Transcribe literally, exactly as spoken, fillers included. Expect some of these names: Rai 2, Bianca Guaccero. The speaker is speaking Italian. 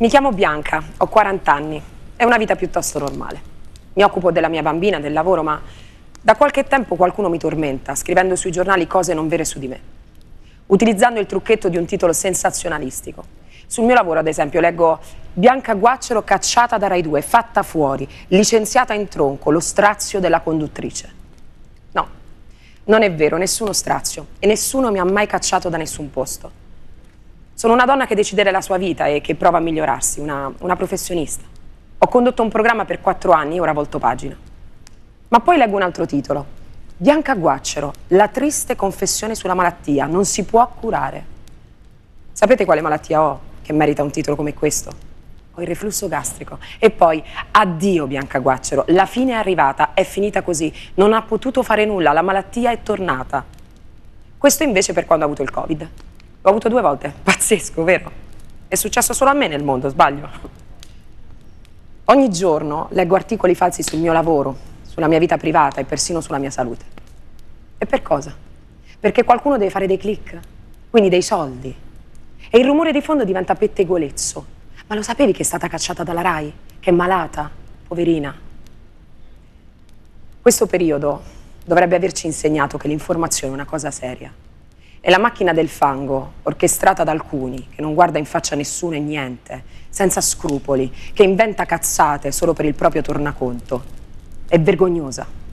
Mi chiamo Bianca, ho quaranta anni, è una vita piuttosto normale. Mi occupo della mia bambina, del lavoro, ma da qualche tempo qualcuno mi tormenta, scrivendo sui giornali cose non vere su di me, utilizzando il trucchetto di un titolo sensazionalistico. Sul mio lavoro, ad esempio, leggo Bianca Guaccero cacciata da Rai due, fatta fuori, licenziata in tronco, lo strazio della conduttrice. No, non è vero, nessuno strazio e nessuno mi ha mai cacciato da nessun posto. Sono una donna che decide della sua vita e che prova a migliorarsi, una, una professionista. Ho condotto un programma per quattro anni, ora volto pagina. Ma poi leggo un altro titolo. Bianca Guaccero, la triste confessione sulla malattia, non si può curare. Sapete quale malattia ho che merita un titolo come questo? Ho il reflusso gastrico. E poi, addio Bianca Guaccero, la fine è arrivata, è finita così, non ha potuto fare nulla, la malattia è tornata. Questo invece per quando ho avuto il Covid. L'ho avuto due volte, pazzesco, vero? È successo solo a me nel mondo, sbaglio? Ogni giorno leggo articoli falsi sul mio lavoro, sulla mia vita privata e persino sulla mia salute. E per cosa? Perché qualcuno deve fare dei click, quindi dei soldi. E il rumore di fondo diventa pettegolezzo. Ma lo sapevi che è stata cacciata dalla Rai? Che è malata, poverina. Questo periodo dovrebbe averci insegnato che l'informazione è una cosa seria. È la macchina del fango, orchestrata da alcuni, che non guarda in faccia nessuno e niente, senza scrupoli, che inventa cazzate solo per il proprio tornaconto. È vergognosa.